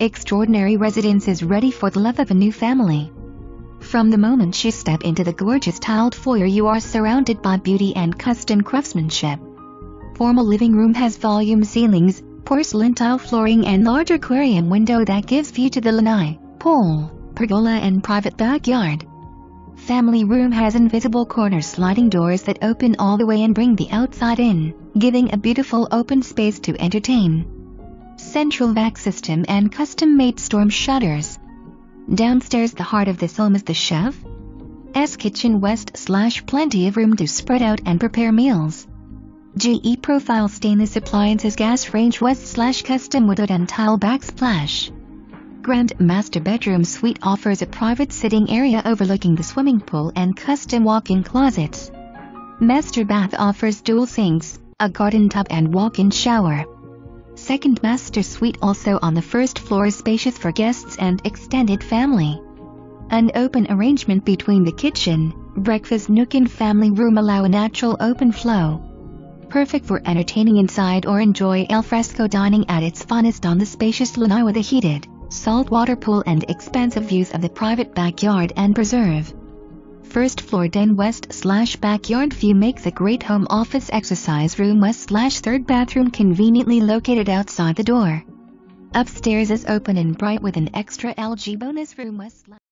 Extraordinary residence is ready for the love of a new family. From the moment you step into the gorgeous tiled foyer, you are surrounded by beauty and custom craftsmanship. Formal living room has volume ceilings, porcelain tile flooring, and large aquarium window that gives view to the lanai, pool, pergola, and private backyard. Family room has invisible corner sliding doors that open all the way and bring the outside in, giving a beautiful open space to entertain. Central vac system and custom-made storm shutters. Downstairs, the heart of this home is the chef's kitchen / plenty of room to spread out and prepare meals. GE Profile stainless appliances, gas range / custom wood and tile backsplash. Grand master bedroom suite offers a private sitting area overlooking the swimming pool and custom walk-in closets. Master bath offers dual sinks, a garden tub, and walk-in shower. Second master suite, also on the first floor, is spacious for guests and extended family. An open arrangement between the kitchen, breakfast nook, and family room allow a natural open flow. Perfect for entertaining inside or enjoy al fresco dining at its finest on the spacious lanai with a heated, saltwater pool and expansive views of the private backyard and preserve. First floor den / backyard view makes a great home office. Exercise room / third bathroom conveniently located outside the door. Upstairs is open and bright with an extra LG bonus room /